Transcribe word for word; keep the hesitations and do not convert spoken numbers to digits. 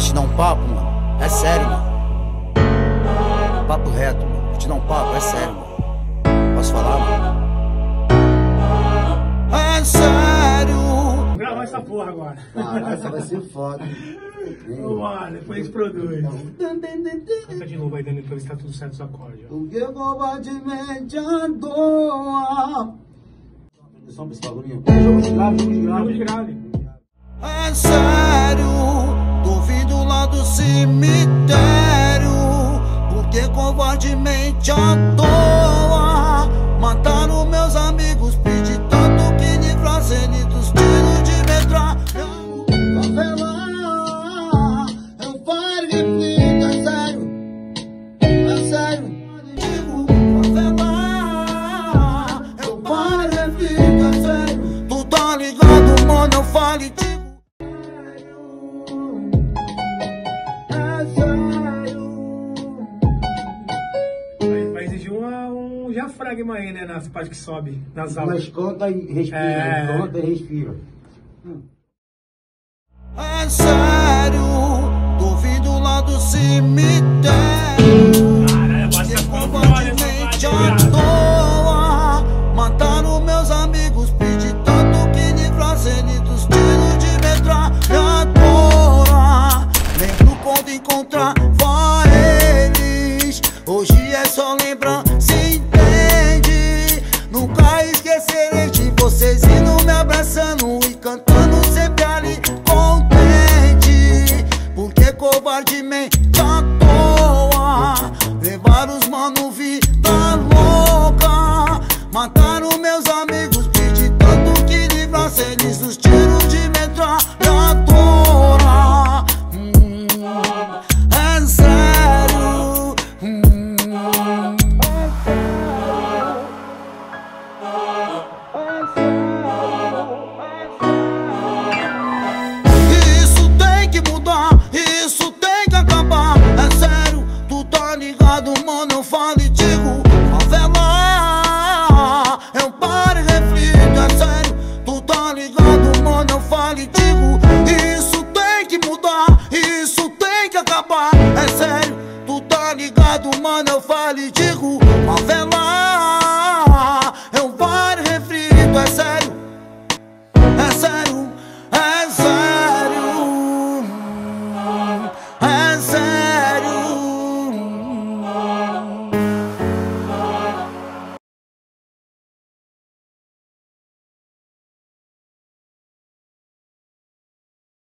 nós te dar um papo, mano. É sério, mano. Papo reto, mano. Vou te dar um papo, é sério, mano. Posso falar, mano? É sério. Vou gravar essa porra agora. Ah, essa vai ser foda. Vambora, depois produz. Canta de novo aí, Dani, pra ver se tá tudo certo os acordes. Só um bagulhinho. Jogo de grave, jogo de grave. Jogo de grave. É sério, duvido lá do cemitério. Porque covardemente à toa mataram meus amigos. Pedi tanto que livrasse ele dos tiros de metralha. Favela, eu paro de vida, é sério. É sério. Vai exigir uma, um diafragma aí, né? Nas partes que sobe, nas aulas. Mas conta e respira, é... conta e respira. Hum. É sério, duvido lá do cemitério. Caralho, eu gosto de covardemente à toa mataram meus amigos, pedi tanto que livrasse ele dos tiros de metralhadora. Lembro quando encontrar eles. Hoje é só lembrar, se entende. Nunca esquecerei de vocês indo me abraçando e cantando sempre ali contente. Porque covardemente à toa levaram os mano vida louca. Mataram meus amigos, pedi tanto que livrasse eles dos tiros.